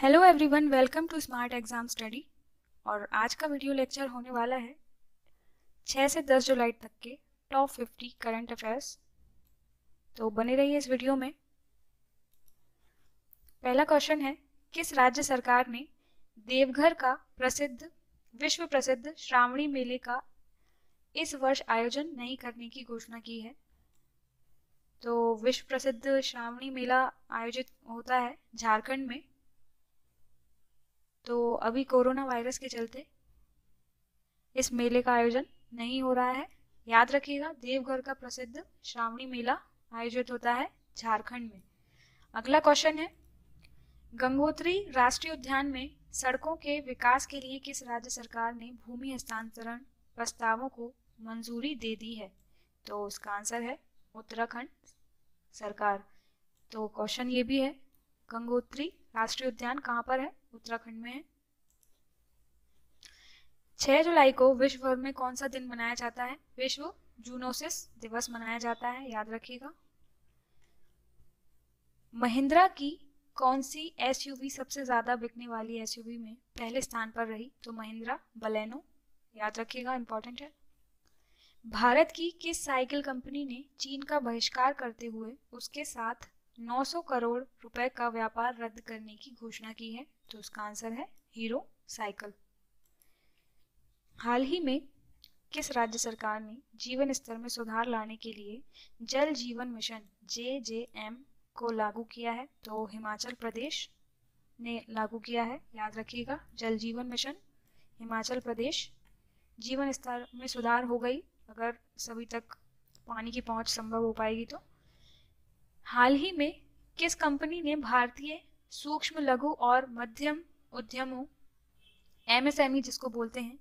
Hello everyone, welcome to smart exam study. और आज का वीडियो लेक्चर होने वाला है 6 से 10 जुलाई तक के टॉप 50 करंट अफेयर्स। तो बने रहिए इस वीडियो में। पहला क्वेश्चन है, किस राज्य सरकार ने देवघर का विश्व प्रसिद्ध श्रावणी मेले का इस वर्ष आयोजन नहीं करने की घोषणा की है? तो विश्व प्रसिद्ध श्रावणी मेला आयोजित होता है झारखंड में। तो अभी कोरोना वायरस के चलते इस मेले का आयोजन नहीं हो रहा है। याद रखिएगा, देवघर का प्रसिद्ध श्रावणी मेला आयोजित होता है झारखंड में। अगला क्वेश्चन है, गंगोत्री राष्ट्रीय उद्यान में सड़कों के विकास के लिए किस राज्य सरकार ने भूमि हस्तांतरण प्रस्तावों को मंजूरी दे दी है? तो उसका आंसर है उत्तराखंड सरकार। तो क्वेश्चन ये भी है, गंगोत्री राष्ट्रीय उद्यान कहाँ पर है? उत्तराखंड में है। 6 जुलाई को विश्व भर में कौन सा दिन मनाया जाता है? विश्व जूनोसिस दिवस मनाया जाता है, याद रखिएगा। महिंद्रा की कौन सी एसयूवी सबसे ज्यादा बिकने वाली एसयूवी में पहले स्थान पर रही? तो महिंद्रा बलेनो, याद रखिएगा, इंपॉर्टेंट है। भारत की किस साइकिल कंपनी ने चीन का बहिष्कार करते हुए उसके साथ 900 करोड़ रुपए का व्यापार रद्द करने की घोषणा की है? तो उसका आंसर है हीरो साइकिल। हाल ही में किस राज्य सरकार ने जीवन स्तर में सुधार लाने के लिए जल जीवन मिशन JJM को लागू किया है? तो हिमाचल प्रदेश ने लागू किया है, याद रखिएगा। जल जीवन मिशन हिमाचल प्रदेश। जीवन स्तर में सुधार हो गई अगर सभी तक पानी की पहुंच संभव हो पाएगी तो। हाल ही में किस कंपनी ने भारतीय सूक्ष्म, लघु और मध्यम उद्यमों MSME जिसको बोलते हैं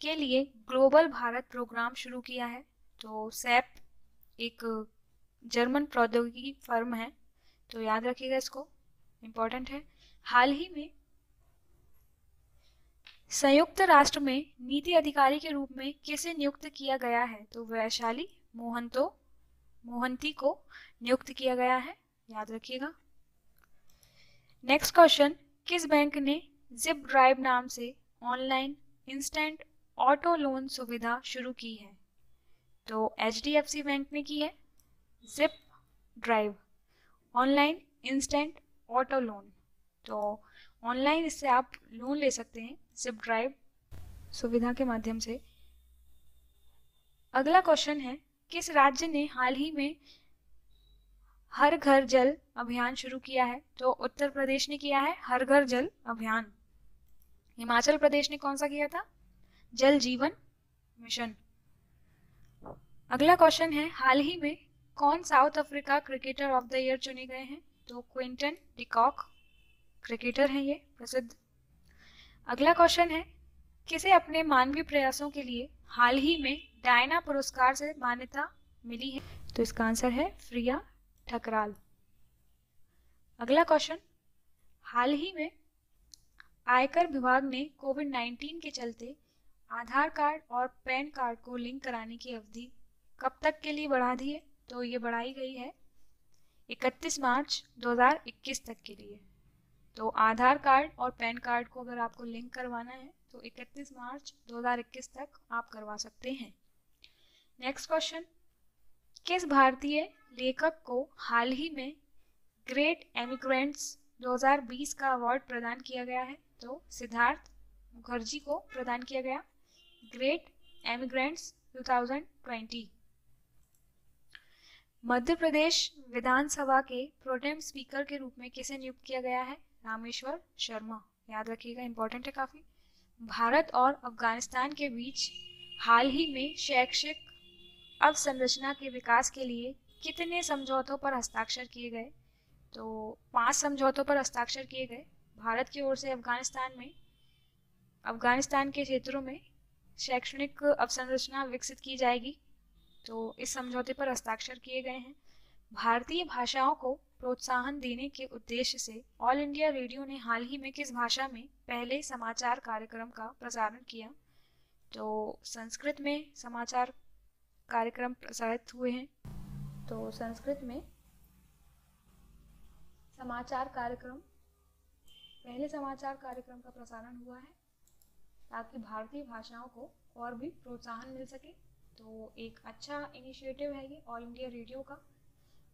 के लिए ग्लोबल भारत प्रोग्राम शुरू किया है? तो सैप एक जर्मन प्रौद्योगिकी फर्म है, तो याद रखिएगा इसको, इम्पोर्टेंट है। हाल ही में संयुक्त राष्ट्र में नीति अधिकारी के रूप में किसे नियुक्त किया गया है? तो वैशाली मोहंती को नियुक्त किया गया है, याद रखिएगा। नेक्स्ट क्वेश्चन, किस बैंक ने जिप ड्राइव नाम से ऑनलाइन इंस्टेंट ऑटो लोन सुविधा शुरू की है? तो HDFC बैंक ने की है। Zip drive online instant auto loan, तो ऑनलाइन इससे आप लोन ले सकते हैं जिप ड्राइव सुविधा के माध्यम से। अगला क्वेश्चन है, किस राज्य ने हाल ही में हर घर जल अभियान शुरू किया है? तो उत्तर प्रदेश ने किया है हर घर जल अभियान। हिमाचल प्रदेश ने कौन सा किया था? जल जीवन मिशन। अगला क्वेश्चन है, हाल ही में कौन South Africa cricketer of the year चुने गए हैं? तो क्विंटन डी कॉक क्रिकेटर हैं ये, प्रसिद्ध। अगला क्वेश्चन है, किसे अपने मानवीय प्रयासों के लिए हाल ही में डायना पुरस्कार से मान्यता मिली है? तो इसका आंसर है फ्रिया ठकराल। अगला क्वेश्चन, हाल ही में आयकर विभाग ने कोविड-19 के चलते आधार कार्ड और पैन कार्ड को लिंक कराने की अवधि कब तक के लिए बढ़ा दी है? तो ये बढ़ाई गई है 31 मार्च 2021 तक के लिए। तो आधार कार्ड और पैन कार्ड को अगर आपको लिंक करवाना है तो 31 मार्च 2021 तक आप करवा सकते हैं। नेक्स्ट क्वेश्चन, किस भारतीय लेखक को हाल ही में ग्रेट एमिग्रेंट्स 2020 का अवार्ड प्रदान किया गया है? तो सिद्धार्थ मुखर्जी को प्रदान किया गया ग्रेट एमिग्रेंट्स 2020। मध्य प्रदेश विधानसभा के प्रोटेम स्पीकर के रूप में किसे नियुक्त किया गया है? रामेश्वर शर्मा, याद रखिएगा, इंपॉर्टेंट है काफी। भारत और अफगानिस्तान के बीच हाल ही में शैक्षिक अवसंरचना के विकास के लिए कितने समझौतों पर हस्ताक्षर किए गए? तो 5 समझौतों पर हस्ताक्षर किए गए भारत की ओर से अफगानिस्तान के क्षेत्रों में शैक्षणिक अवसंरचना विकसित की जाएगी, तो इस समझौते पर हस्ताक्षर किए गए हैं। भारतीय भाषाओं को प्रोत्साहन देने के उद्देश्य से ऑल इंडिया रेडियो ने हाल ही में किस भाषा में पहले समाचार कार्यक्रम का प्रसारण किया? तो संस्कृत में समाचार कार्यक्रम प्रसारित हुए हैं, तो संस्कृत में समाचार कार्यक्रम पहले समाचार कार्यक्रम का प्रसारण हुआ है ताकि भारतीय भाषाओं को और भी प्रोत्साहन मिल सके। तो एक अच्छा इनिशिएटिव है ये ऑल इंडिया रेडियो का।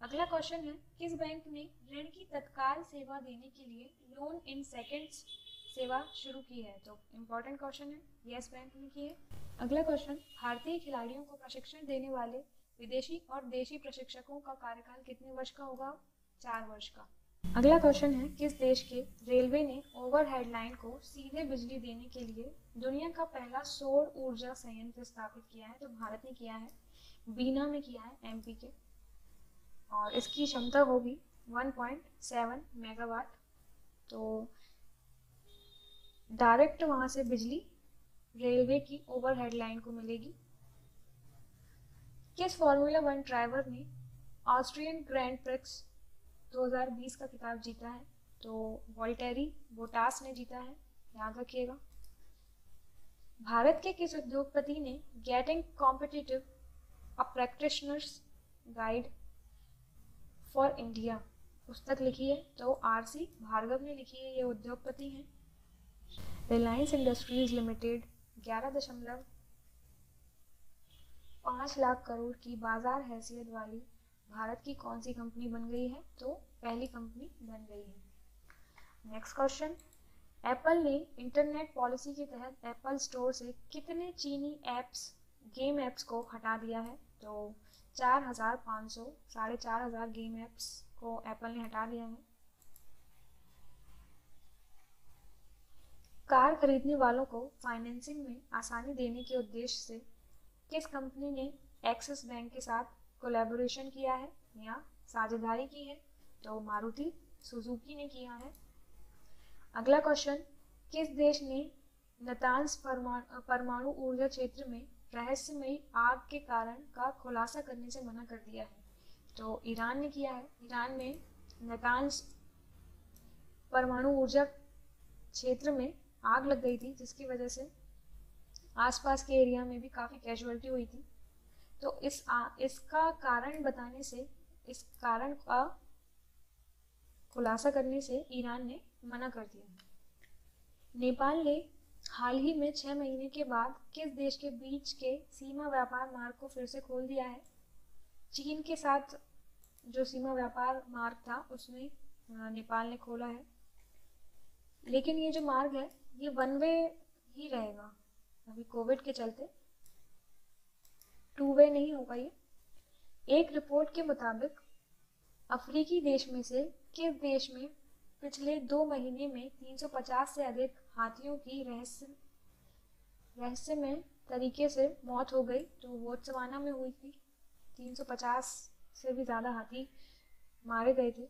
अगला क्वेश्चन है, किस बैंक ने ऋण की तत्काल सेवा देने के लिए लोन इन सेकेंड्स सेवा शुरू की है? तो इम्पोर्टेंट क्वेश्चन है, यस बैंक ने की है। अगला क्वेश्चन, भारतीय खिलाड़ियों को प्रशिक्षण देने वाले विदेशी और देशी प्रशिक्षकों का कार्यकाल कितने वर्ष का होगा? 4 वर्ष का। अगला क्वेश्चन है, किस देश के रेलवे ने ओवरहेड लाइन को सीधे बिजली देने के लिए दुनिया का पहला सौर ऊर्जा संयंत्र स्थापित किया है? तो भारत ने किया है, बीना में किया है, एमपी के, और इसकी क्षमता होगी 1.7 मेगावाट। तो डायरेक्ट वहां से बिजली रेलवे की ओवरहेड लाइन को मिलेगी। किस फॉर्मूला 1 ड्राइवर ने ऑस्ट्रियन ग्रैंड प्रिक्स 2020 का खिताब जीता है? तो वॉल्टेरी बोटास ने जीता है, याद रखिएगा। भारत के किस उद्योगपति ने getting competitive a practitioners guide for India पुस्तक लिखी है? तो RC भार्गव ने लिखी है, ये उद्योगपति हैं। Reliance industries limited 11.5 lakh crore की बाजार हैसियत वाली भारत की कौन सी कंपनी बन गई है? तो पहली कंपनी बन गई है। नेक्स्ट क्वेश्चन, एप्पल ने इंटरनेट पॉलिसी के तहत एप्पल स्टोर से कितने चीनी ऐप्स, गेम ऐप्स को हटा दिया है? तो 4,500, 4,500 गेम ऐप्स को एप्पल ने हटा दिया है। कार खरीदने वालों को फाइनेंसिंग में आसानी देने के उद्देश्य से किस कंपनी ने एक्सिस बैंक के साथ कोलैबोरेशन किया है या साझेदारी की है? तो मारुति सुजुकी ने किया है। अगला क्वेश्चन, किस देश ने नतांज परमाणु ऊर्जा क्षेत्र में रहस्यमयी आग के कारण का खुलासा करने से मना कर दिया है? तो ईरान ने किया है। ईरान में नतांज परमाणु ऊर्जा क्षेत्र में आग लग गई थी, जिसकी वजह से आसपास के एरिया में भी काफ़ी कैजुअलिटी हुई थी। तो इसका कारण बताने से, इस कारण का खुलासा करने से ईरान ने मना कर दिया है। नेपाल ने हाल ही में 6 महीने के बाद किस देश के बीच के सीमा व्यापार मार्ग को फिर से खोल दिया है? चीन के साथ जो सीमा व्यापार मार्ग था उसमें नेपाल ने खोला है, लेकिन ये जो मार्ग है ये 1 वे ही रहेगा अभी कोविड के चलते, 2 वे नहीं होगा ये। एक रिपोर्ट के मुताबिक अफ्रीकी देश में से किस देश में पिछले 2 महीने में 350 से अधिक हाथियों की रहस्यमय तरीके से मौत हो गई? तो बोत्सवाना में हुई थी, 350 से भी ज़्यादा हाथी मारे गए थे,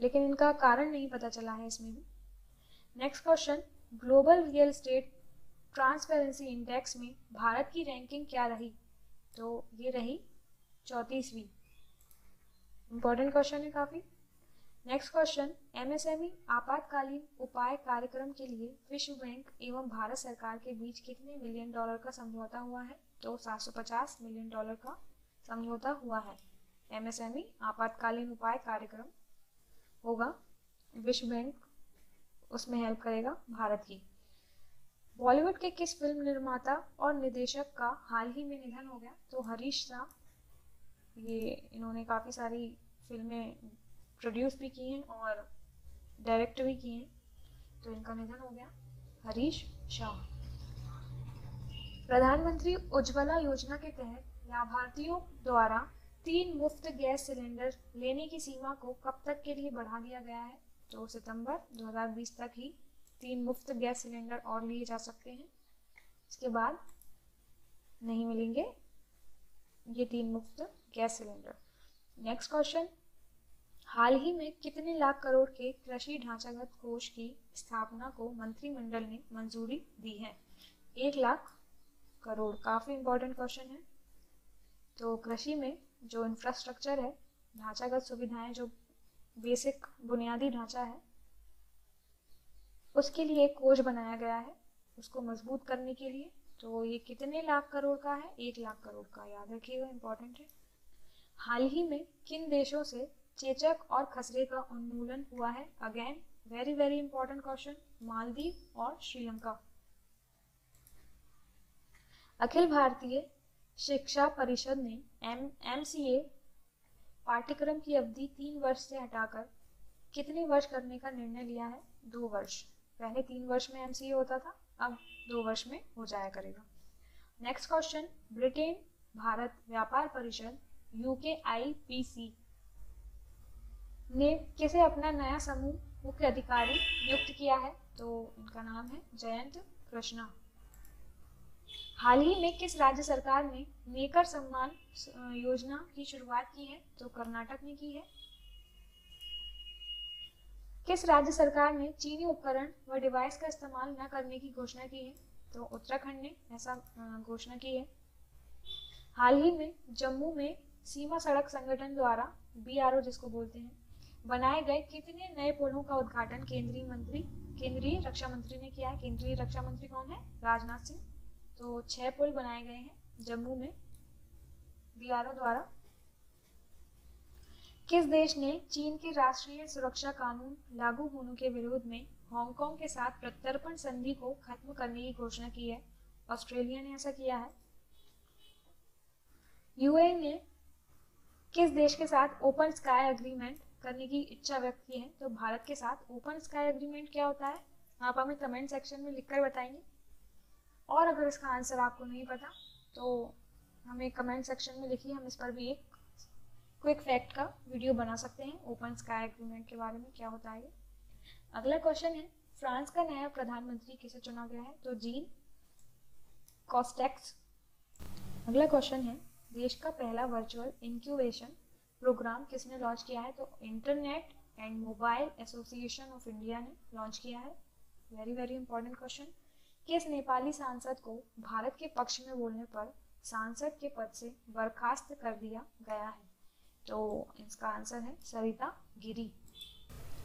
लेकिन इनका कारण नहीं पता चला है इसमें भी। Next question, global real estate transparency index में भारत की रैंकिंग क्या रही? तो ये रही 34वीं। इम्पोर्टेंट क्वेश्चन है काफ़ी। नेक्स्ट क्वेश्चन, MSME आपातकालीन उपाय कार्यक्रम के लिए विश्व बैंक एवं भारत सरकार के बीच कितने मिलियन डॉलर का समझौता हुआ है? तो 750 मिलियन डॉलर का समझौता हुआ है। MSME आपातकालीन उपाय कार्यक्रम होगा, विश्व बैंक उसमें हेल्प करेगा भारत की। बॉलीवुड के किस फिल्म निर्माता और निर्देशक का हाल ही में निधन हो गया? तो हरीश शाह, ये इन्होंने काफ़ी सारी फिल्में प्रोड्यूस भी की हैं और डायरेक्ट भी किए हैं, तो इनका निधन हो गया, हरीश शाह। प्रधानमंत्री उज्ज्वला योजना के तहत लाभार्थियों द्वारा 3 मुफ्त गैस सिलेंडर लेने की सीमा को कब तक के लिए बढ़ा दिया गया है? तो सितंबर 2020 तक ही 3 मुफ्त गैस सिलेंडर और लिए जा सकते हैं, इसके बाद नहीं मिलेंगे ये 3 मुफ्त गैस सिलेंडर। नेक्स्ट क्वेश्चन, हाल ही में कितने लाख करोड़ के कृषि ढांचागत कोष की स्थापना को मंत्रिमंडल ने मंजूरी दी है? 1 लाख करोड़, काफ़ी इम्पोर्टेंट क्वेश्चन है। तो कृषि में जो इंफ्रास्ट्रक्चर है, ढांचागत सुविधाएं, जो बेसिक बुनियादी ढांचा है, उसके लिए एक कोष बनाया गया है उसको मजबूत करने के लिए। तो ये कितने लाख करोड़ का है? 1 लाख करोड़ का, याद रखिएगा, इम्पोर्टेंट है। हाल ही में किन देशों से चेचक और खसरे का उन्मूलन हुआ है। Again very very important question, Maldives और श्रीलंका। अखिल भारतीय शिक्षा परिषद ने MCA पाठ्यक्रम की अवधि 3 वर्ष से हटाकर कितने वर्ष करने का निर्णय लिया है? 2 वर्ष। पहले 3 वर्ष में MCA होता था, अब 2 वर्ष में हो जाया करेगा। नेक्स्ट क्वेश्चन, ब्रिटेन भारत व्यापार परिषद UK IPC ने किसे अपना नया समूह मुख्य अधिकारी नियुक्त किया है? तो उनका नाम है जयंत कृष्णा। हाल ही में किस राज्य सरकार ने मेकर सम्मान योजना की शुरुआत की है? तो कर्नाटक ने की है। किस राज्य सरकार ने चीनी उपकरण व डिवाइस का इस्तेमाल न करने की घोषणा की है? तो उत्तराखंड ने ऐसा घोषणा की है। हाल ही में जम्मू में सीमा सड़क संगठन द्वारा BRO जिसको बोलते हैं बनाए गए कितने नए पुलों का उद्घाटन केंद्रीय रक्षा मंत्री ने किया है? केंद्रीय रक्षा मंत्री कौन है? राजनाथ सिंह। तो 6 पुल बनाए गए हैं जम्मू में BRO द्वारा। किस देश ने चीन के राष्ट्रीय सुरक्षा कानून लागू होने के विरोध में हांगकांग के साथ प्रत्यर्पण संधि को खत्म करने की घोषणा की है? ऑस्ट्रेलिया ने ऐसा किया है। यूएई ने किस देश के साथ ओपन स्काई एग्रीमेंट करने की इच्छा व्यक्त की है? तो भारत के साथ। ओपन स्काई एग्रीमेंट क्या होता है आप हमें कमेंट सेक्शन में लिखकर बताएंगे, और अगर इसका आंसर आपको नहीं पता तो हमें कमेंट सेक्शन में लिखिए, हम इस पर भी एक क्विक फैक्ट का वीडियो बना सकते हैं ओपन स्काई एग्रीमेंट के बारे में क्या होता है। अगला क्वेश्चन है, फ्रांस का नया प्रधानमंत्री किसे चुना गया है? तो जीन कॉस्टेक्स। अगला क्वेश्चन है, देश का पहला वर्चुअल इंक्यूबेशन प्रोग्राम किसने लॉन्च किया है? तो internet and mobile association of India ने लॉन्च किया है। वेरी वेरी इंपॉर्टेंट क्वेश्चन, किस नेपाली सांसद को भारत के पक्ष में बोलने पर सांसद के पद से बर्खास्त कर दिया गया है? तो इसका आंसर है सरिता गिरी।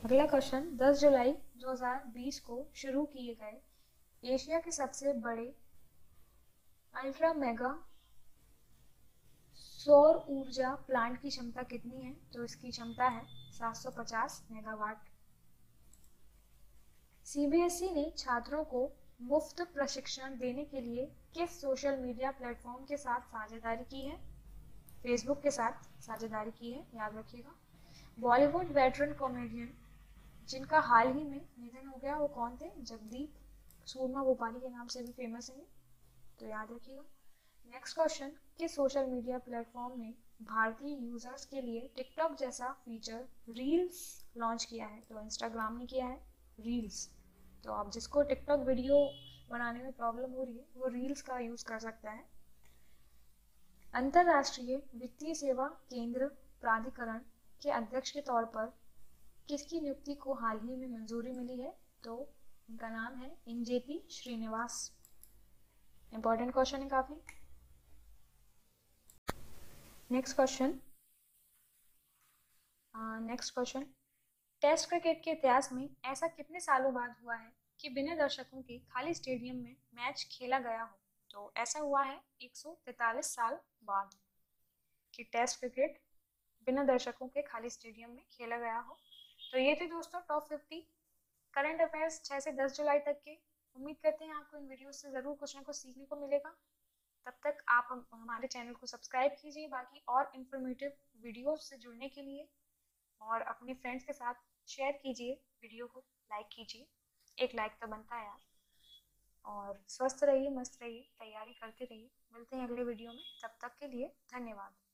अगला क्वेश्चन, 10 जुलाई 2020 को शुरू किए गए एशिया के सबसे बड़े अल्ट्रा मेगा सौर ऊर्जा प्लांट की क्षमता कितनी है? तो इसकी क्षमता है 750 मेगावाट। CBSE ने छात्रों को मुफ्त प्रशिक्षण देने के लिए किस सोशल मीडिया प्लेटफॉर्म के साथ साझेदारी की है? फेसबुक के साथ साझेदारी की है, याद रखिएगा। बॉलीवुड वेटरन कॉमेडियन जिनका हाल ही में निधन हो गया वो कौन थे? जगदीप सूरमा भोपाली के नाम से भी फेमस है, तो याद रखिएगा। नेक्स्ट क्वेश्चन, किस सोशल मीडिया प्लेटफॉर्म ने भारतीय यूजर्स के लिए टिकटॉक जैसा फीचर रील्स लॉन्च किया है? तो इंस्टाग्राम ने किया है रील्स। तो आप जिसको टिकटॉक वीडियो बनाने में प्रॉब्लम हो रही है वो रील्स का यूज कर सकता है। अंतर्राष्ट्रीय वित्तीय सेवा केंद्र प्राधिकरण के अध्यक्ष के तौर पर किसकी नियुक्ति को हाल ही में मंजूरी मिली है? तो उनका नाम है इंजेती श्रीनिवास। इंपॉर्टेंट क्वेश्चन है काफी। नेक्स्ट क्वेश्चन, टेस्ट क्रिकेट के इतिहास में ऐसा कितने सालों बाद हुआ है कि बिना दर्शकों के खाली स्टेडियम में मैच खेला गया हो? तो ऐसा हुआ है 143 साल बाद कि टेस्ट क्रिकेट बिना दर्शकों के खाली स्टेडियम में खेला गया हो। तो ये थे दोस्तों टॉप 50 करंट अफेयर्स 6 से 10 जुलाई तक के। उम्मीद करते हैं आपको इन वीडियो से ज़रूर कुछ ना कुछ सीखने को मिलेगा। तब तक आप हमारे चैनल को सब्सक्राइब कीजिए बाकी और इन्फॉर्मेटिव वीडियो से जुड़ने के लिए, और अपने फ्रेंड्स के साथ शेयर कीजिए, वीडियो को लाइक कीजिए, एक लाइक तो बनता है यार। और स्वस्थ रहिए, मस्त रहिए, तैयारी करते रहिए। मिलते हैं अगले वीडियो में, तब तक के लिए धन्यवाद।